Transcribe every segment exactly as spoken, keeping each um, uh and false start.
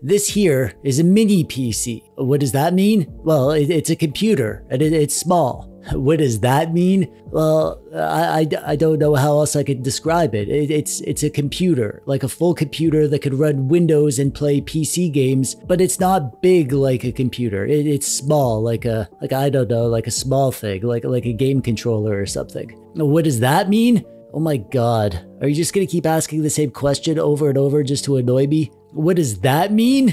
This here is a mini P C. What does that mean? Well, it, it's a computer and it, it's small. What does that mean? Well, I, I, I don't know how else I could describe it. it. It's it's a computer, like a full computer that could run Windows and play P C games, but it's not big like a computer. It, it's small, like a like I don't know, like a small thing, like like a game controller or something. What does that mean? Oh my God, are you just gonna keep asking the same question over and over just to annoy me? What does that mean?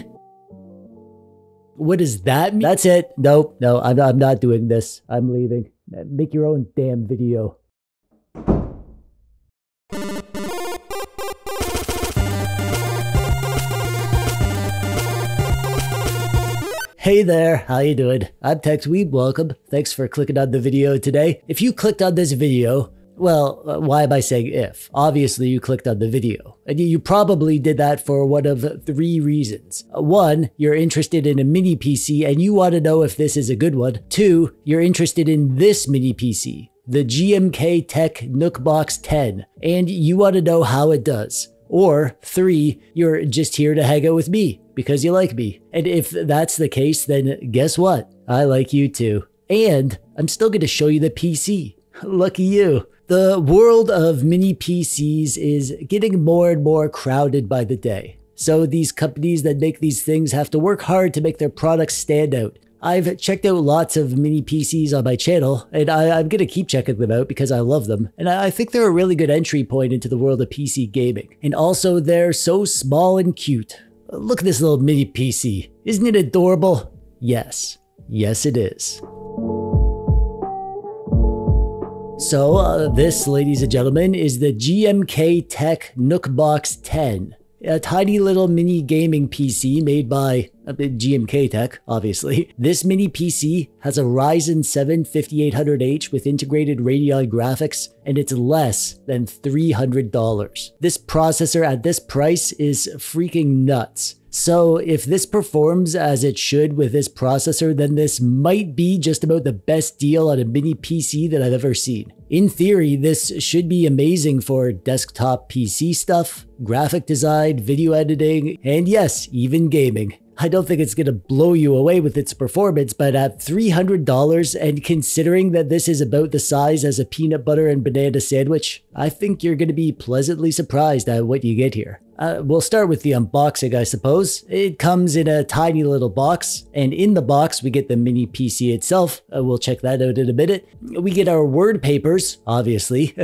What does that mean? That's it. Nope. No, I'm, I'm not doing this. I'm leaving. Make your own damn video. Hey there, how you doing? I'm TechDweeb, welcome. Thanks for clicking on the video today. If you clicked on this video, well, why am I saying if? Obviously, you clicked on the video. And you probably did that for one of three reasons. One, you're interested in a mini P C and you want to know if this is a good one. Two, you're interested in this mini P C, the GMKtec NucBox ten, and you want to know how it does. Or three, you're just here to hang out with me because you like me. And if that's the case, then guess what? I like you too. And I'm still going to show you the P C. Lucky you. The world of mini P Cs is getting more and more crowded by the day. So these companies that make these things have to work hard to make their products stand out. I've checked out lots of mini P Cs on my channel, and I, I'm gonna keep checking them out because I love them. And I, I think they're a really good entry point into the world of P C gaming. And also they're so small and cute. Look at this little mini P C. Isn't it adorable? Yes. Yes, it is. So uh, this, ladies and gentlemen, is the GMKtec NucBox ten, a tiny little mini gaming P C made by uh, GMKtec, obviously. This mini P C has a Ryzen seven fifty-eight hundred H with integrated Radeon graphics, and it's less than three hundred dollars. This processor at this price is freaking nuts. So if this performs as it should with this processor, then this might be just about the best deal on a mini P C that I've ever seen. In theory, this should be amazing for desktop P C stuff, graphic design, video editing, and yes, even gaming. I don't think it's going to blow you away with its performance, but at three hundred dollars and considering that this is about the size as a peanut butter and banana sandwich, I think you're going to be pleasantly surprised at what you get here. Uh, we'll start with the unboxing, I suppose. It comes in a tiny little box, and in the box we get the mini P C itself. Uh, we'll check that out in a minute. We get our word papers, obviously.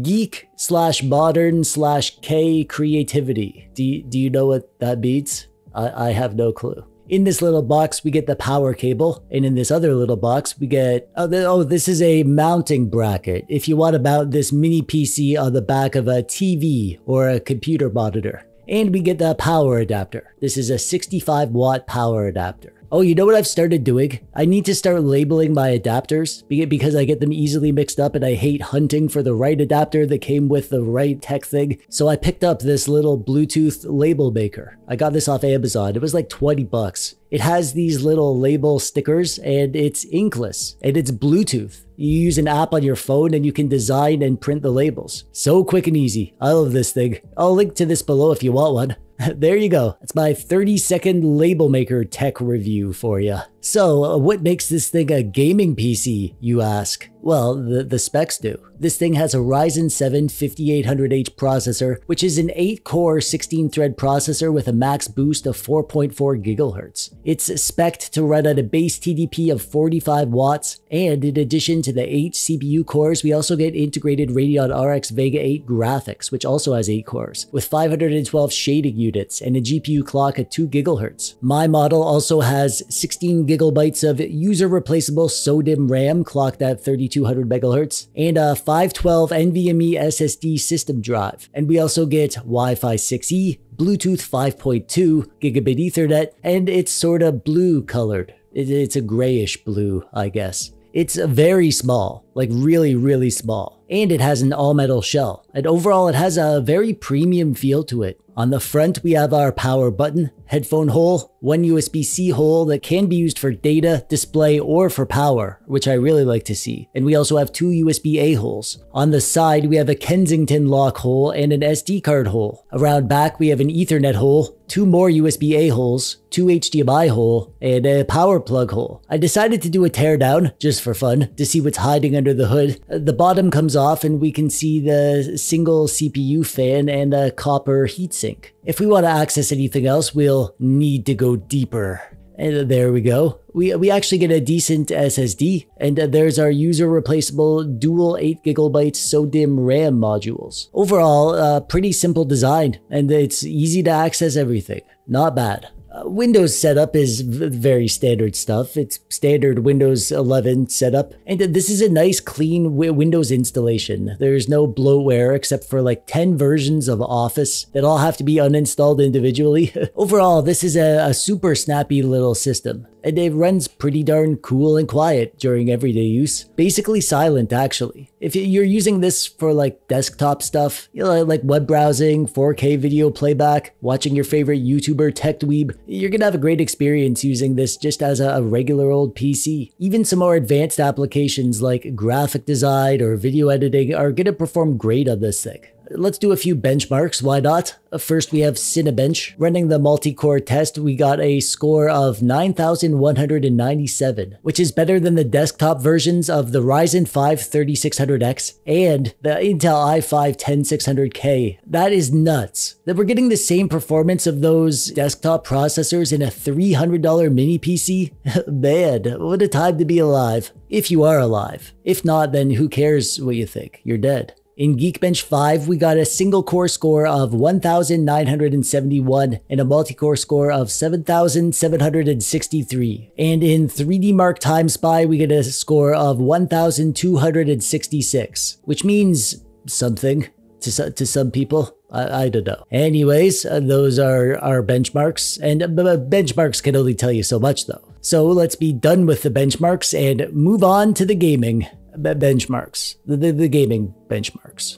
Geek slash modern slash K creativity. Do, do you know what that means? I have no clue. In this little box, we get the power cable. And in this other little box, we get, oh, th oh this is a mounting bracket. If you want to mount this mini P C on the back of a T V or a computer monitor. And we get the power adapter. This is a sixty-five watt power adapter. Oh, you know what I've started doing? I need to start labeling my adapters because I get them easily mixed up and I hate hunting for the right adapter that came with the right tech thing. So I picked up this little Bluetooth label maker. I got this off Amazon. It was like twenty bucks. It has these little label stickers and it's inkless and it's Bluetooth. You use an app on your phone and you can design and print the labels. So quick and easy. I love this thing. I'll link to this below if you want one. There you go. That's my thirty second label maker tech review for you. So uh, what makes this thing a gaming P C, you ask? Well, the, the specs do. This thing has a Ryzen seven fifty-eight hundred H processor, which is an eight core sixteen thread processor with a max boost of four point four gigahertz. It's specced to run at a base T D P of forty-five watts, and in addition to the eight C P U cores, we also get integrated Radeon R X Vega eight graphics, which also has eight cores, with five hundred twelve shading units and a G P U clock at two gigahertz. My model also has sixteen gigabytes of user-replaceable SODIMM RAM clocked at thirty-two hundred megahertz, and a five twelve NVMe S S D system drive. And we also get Wi-Fi six E, Bluetooth five point two, Gigabit Ethernet, and it's sort of blue colored. It's a grayish blue, I guess. It's very small, like really, really small. and it has an all-metal shell, and overall it has a very premium feel to it. On the front, we have our power button, headphone hole, one U S B C hole that can be used for data, display, or for power, which I really like to see. And we also have two U S B A holes. On the side, we have a Kensington lock hole and an S D card hole. Around back, we have an Ethernet hole, two more U S B A holes, two H D M I hole, and a power plug hole. I decided to do a teardown, just for fun, to see what's hiding under the hood. The bottom comes off and we can see the single C P U fan and a copper heatsink. If we want to access anything else, we'll need to go deeper. And there we go. We, we actually get a decent S S D, and there's our user-replaceable dual eight gigabyte SODIMM RAM modules. Overall, uh, pretty simple design, and it's easy to access everything. Not bad. Windows setup is very standard stuff. It's standard Windows eleven setup. And this is a nice clean Windows installation. There's no bloatware except for like ten versions of Office that all have to be uninstalled individually. Overall, this is a, a super snappy little system. And it runs pretty darn cool and quiet during everyday use. Basically silent, actually. If you're using this for like desktop stuff, you know, like web browsing, four K video playback, watching your favorite YouTuber TechDweeb, you're gonna have a great experience using this just as a regular old P C. Even some more advanced applications like graphic design or video editing are gonna perform great on this thing. Let's do a few benchmarks, why not? First, we have Cinebench. Running the multi-core test, we got a score of nine thousand one hundred ninety-seven, which is better than the desktop versions of the Ryzen five thirty-six hundred X and the Intel i five ten six hundred K. That is nuts. That we're getting the same performance of those desktop processors in a three hundred dollar mini P C? Man, what a time to be alive. If you are alive. If not, then who cares what you think? You're dead. In Geekbench five, we got a single core score of one thousand nine hundred seventy-one and a multi-core score of seven thousand seven hundred sixty-three. And in three D Mark Time Spy, we get a score of one thousand two hundred sixty-six, which means something to, to some people. I, I don't know. Anyways, those are our benchmarks, and benchmarks can only tell you so much though. So let's be done with the benchmarks and move on to the gaming. benchmarks, the, the, the gaming benchmarks,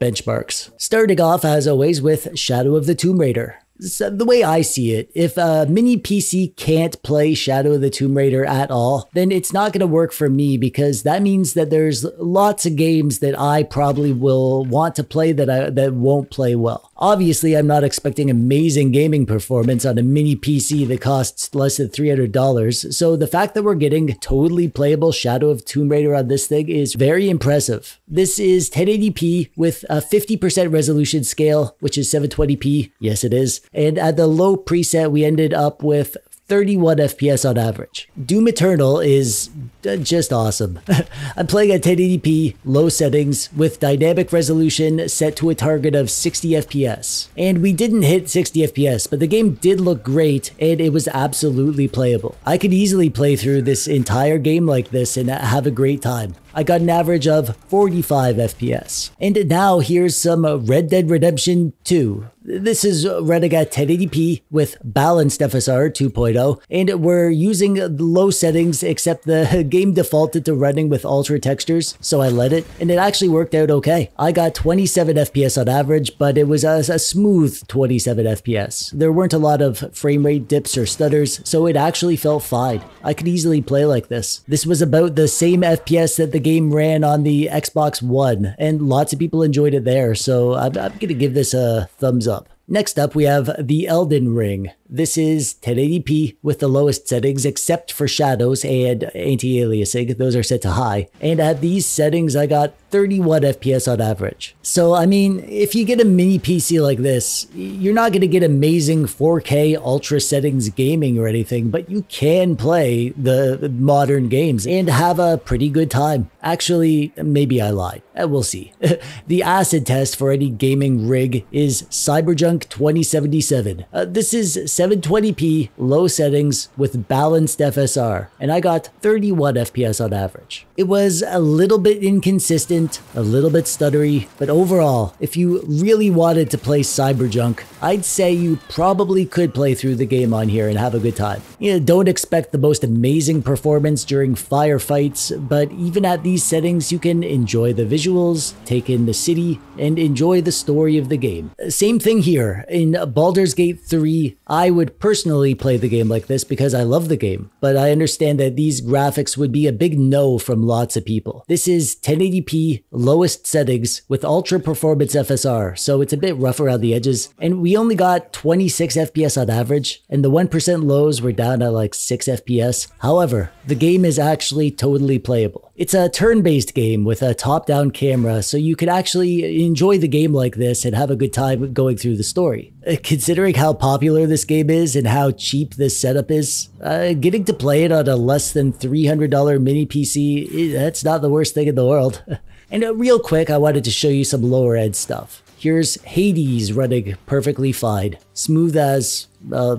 benchmarks. Starting off as always with Shadow of the Tomb Raider. So the way I see it, if a mini P C can't play Shadow of the Tomb Raider at all, then it's not going to work for me, because that means that there's lots of games that I probably will want to play that I, that won't play well. Obviously, I'm not expecting amazing gaming performance on a mini P C that costs less than three hundred dollars, so the fact that we're getting totally playable Shadow of Tomb Raider on this thing is very impressive. This is ten eighty p with a fifty percent resolution scale, which is seven twenty p. Yes, it is. And at the low preset, we ended up with thirty-one F P S on average. Doom Eternal is just awesome. I'm playing at ten eighty p, low settings, with dynamic resolution set to a target of sixty F P S. And we didn't hit sixty F P S, but the game did look great, and it was absolutely playable. I could easily play through this entire game like this and have a great time. I got an average of forty-five F P S. And now here's some Red Dead Redemption two. This is running at ten eighty p with balanced F S R two point oh, and we're using low settings except the game defaulted to running with ultra textures, so I let it, and it actually worked out okay. I got twenty-seven F P S on average, but it was a, a smooth twenty-seven F P S. There weren't a lot of frame rate dips or stutters, so it actually felt fine. I could easily play like this. This was about the same F P S that the game game ran on the Xbox One, and lots of people enjoyed it there, so I'm, I'm gonna give this a thumbs up. Next up, we have the Elden Ring. This is ten eighty p with the lowest settings except for shadows and anti-aliasing. Those are set to high. And at these settings, I got thirty-one F P S on average. So, I mean, if you get a mini P C like this, you're not going to get amazing four K ultra settings gaming or anything, but you can play the modern games and have a pretty good time. Actually, maybe I lied. We'll see. The acid test for any gaming rig is CyberJunk twenty seventy-seven. Uh, this is seven twenty p low settings with balanced F S R, and I got thirty-one F P S on average. It was a little bit inconsistent, a little bit stuttery, but overall, if you really wanted to play Cyberjunk, I'd say you probably could play through the game on here and have a good time. You know, don't expect the most amazing performance during firefights, but even at these settings, you can enjoy the visuals, take in the city, and enjoy the story of the game. Same thing here. In Baldur's Gate three, I would personally play the game like this because I love the game, but I understand that these graphics would be a big no from lots of people. This is ten eighty p, lowest settings, with ultra performance F S R, so it's a bit rough around the edges, and we only got twenty-six F P S on average, and the one percent lows were down at like six F P S. However, the game is actually totally playable. It's a turn-based game with a top-down camera, so you could actually enjoy the game like this and have a good time going through the story. Considering how popular this game is and how cheap this setup is, uh, getting to play it on a less than three hundred dollar mini P C, that's not the worst thing in the world. And uh, real quick, I wanted to show you some lower end stuff. Here's Hades running perfectly fine. Smooth as, uh,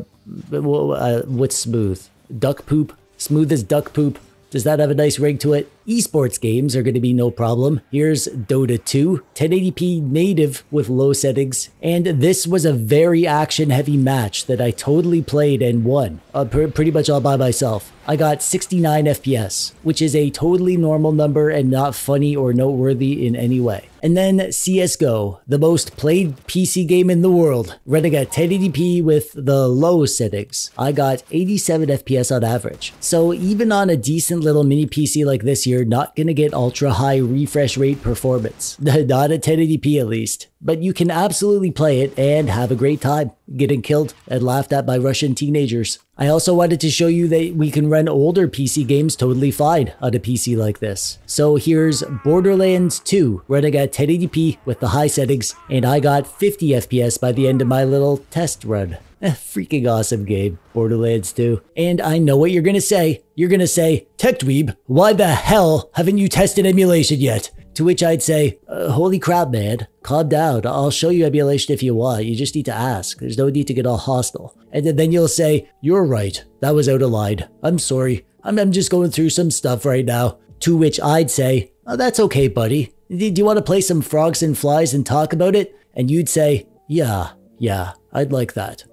uh, what's smooth? Duck poop? Smooth as duck poop. Does that have a nice ring to it? Esports games are going to be no problem. Here's Dota two, ten eighty p native with low settings, and this was a very action-heavy match that I totally played and won, uh, pr pretty much all by myself. I got sixty-nine F P S, which is a totally normal number and not funny or noteworthy in any way. And then C S G O, the most played P C game in the world, running at ten eighty p with the low settings. I got eighty-seven F P S on average. So even on a decent little mini P C like this, you're not gonna get ultra high refresh rate performance. Not at ten eighty p at least. But you can absolutely play it and have a great time, getting killed and laughed at by Russian teenagers. I also wanted to show you that we can run older P C games totally fine on a P C like this. So here's Borderlands two running at ten eighty p with the high settings, and I got fifty F P S by the end of my little test run. Freaking awesome game, Borderlands two. And I know what you're gonna say. You're gonna say, TechDweeb, why the hell haven't you tested emulation yet? To which I'd say, uh, holy crap, man, calm down. I'll show you emulation if you want. You just need to ask. There's no need to get all hostile. And then you'll say, you're right. That was out of line. I'm sorry. I'm, I'm just going through some stuff right now. To which I'd say, oh, that's okay, buddy. Do you want to play some frogs and flies and talk about it? And you'd say, yeah, yeah, I'd like that.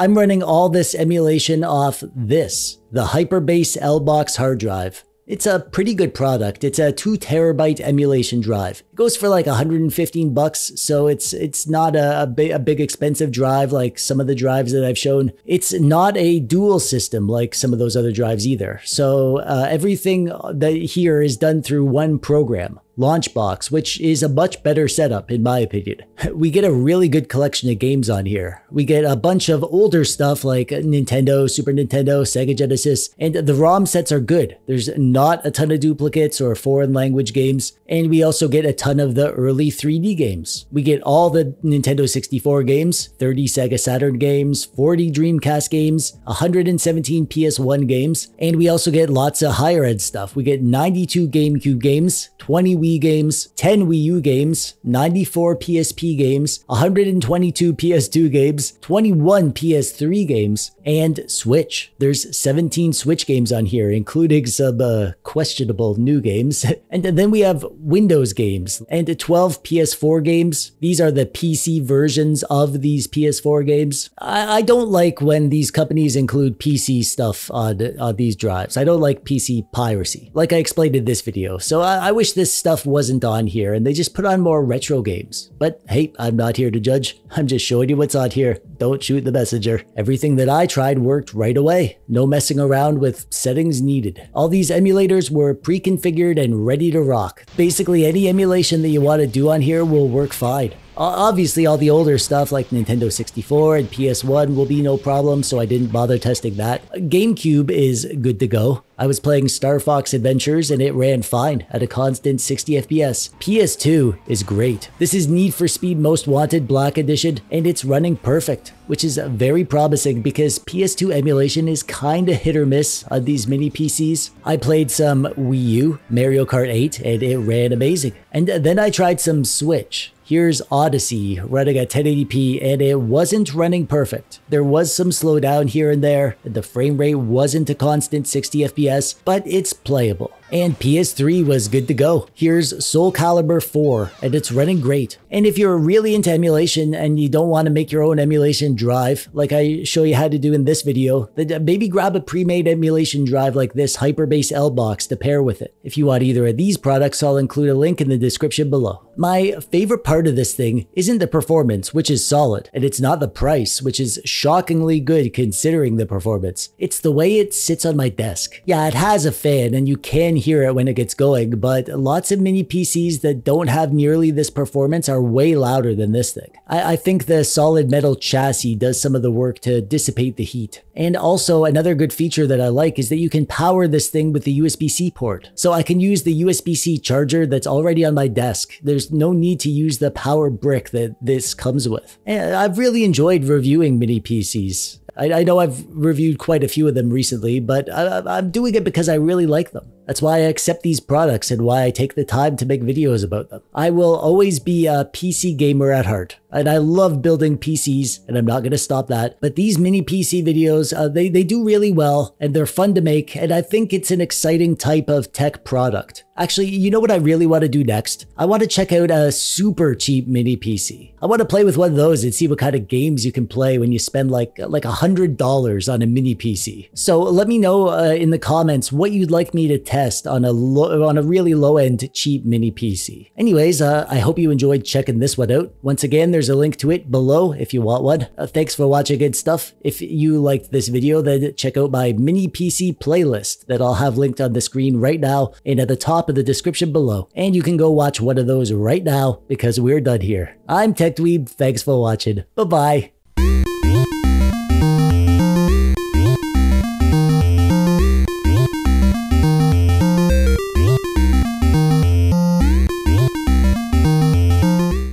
I'm running all this emulation off this, the Hyperbase L box hard drive. It's a pretty good product. It's a two terabyte emulation drive. It goes for like one hundred fifteen bucks, so it's it's not a, a, big, a big expensive drive like some of the drives that I've shown. It's not a dual system like some of those other drives either. So uh, everything that here is done through one program, Launchbox, which is a much better setup in my opinion. We get a really good collection of games on here. We get a bunch of older stuff like Nintendo, Super Nintendo, Sega Genesis, and the ROM sets are good. There's not a ton of duplicates or foreign language games, and we also get a ton of the early three D games. We get all the Nintendo sixty-four games, thirty Sega Saturn games, forty Dreamcast games, one hundred seventeen P S one games, and we also get lots of higher ed stuff. We get ninety-two GameCube games, twenty Wii games, ten Wii U games, ninety-four P S P games, one hundred twenty-two P S two games, twenty-one P S three games, and Switch. There's seventeen Switch games on here, including some uh, questionable new games. And then we have Windows games and twelve P S four games. These are the P C versions of these P S four games. I, I don't like when these companies include P C stuff on, on these drives. I don't like P C piracy, like I explained in this video. So I, I wish this stuff wasn't on here and they just put on more retro games. But hey, I'm not here to judge. I'm just showing you what's on here. Don't shoot the messenger. Everything that I tried worked right away. No messing around with settings needed. All these emulators were pre-configured and ready to rock. Basically any emulation that you want to do on here will work fine. Obviously, all the older stuff like Nintendo sixty-four and P S one will be no problem, so I didn't bother testing that. GameCube is good to go. I was playing Star Fox Adventures and it ran fine at a constant sixty F P S. P S two is great. This is Need for Speed Most Wanted Black Edition and it's running perfect, which is very promising because P S two emulation is kinda hit or miss on these mini P Cs. I played some Wii U, Mario Kart eight, and it ran amazing. And then I tried some Switch. Here's Odyssey running at ten eighty p and it wasn't running perfect. There was some slowdown here and there, and the frame rate wasn't a constant sixty F P S, but it's playable. And P S three was good to go. Here's Soul Calibur four and it's running great. And if you're really into emulation and you don't want to make your own emulation drive like I show you how to do in this video, then maybe grab a pre-made emulation drive like this Hyperbase L box to pair with it. If you want either of these products, I'll include a link in the description below. My favorite part of this thing isn't the performance, which is solid, and it's not the price, which is shockingly good considering the performance. It's the way it sits on my desk. Yeah, it has a fan and you can hear it when it gets going, but lots of mini P Cs that don't have nearly this performance are way louder than this thing. I, I think the solid metal chassis does some of the work to dissipate the heat. And also another good feature that I like is that you can power this thing with the U S B C port. So I can use the U S B C charger that's already on my desk. There's no need to use the power brick that this comes with. And I've really enjoyed reviewing mini P Cs. I know I've reviewed quite a few of them recently, but I'm doing it because I really like them. That's why I accept these products and why I take the time to make videos about them. I will always be a P C gamer at heart, and I love building P Cs, and I'm not going to stop that. But these mini P C videos, uh, they, they do really well, and they're fun to make, and I think it's an exciting type of tech product. Actually, you know what I really want to do next? I want to check out a super cheap mini P C. I want to play with one of those and see what kind of games you can play when you spend like like one hundred dollars on a mini P C. So let me know uh, in the comments what you'd like me to test on a low, on a really low-end cheap mini P C. Anyways, uh, I hope you enjoyed checking this one out. Once again, there's a link to it below if you want one. Uh, thanks for watching good stuff. If you liked this video, then check out my mini P C playlist that I'll have linked on the screen right now and at the top of the description below, and you can go watch one of those right now because we're done here. I'm TechDweeb, thanks for watching, bye bye.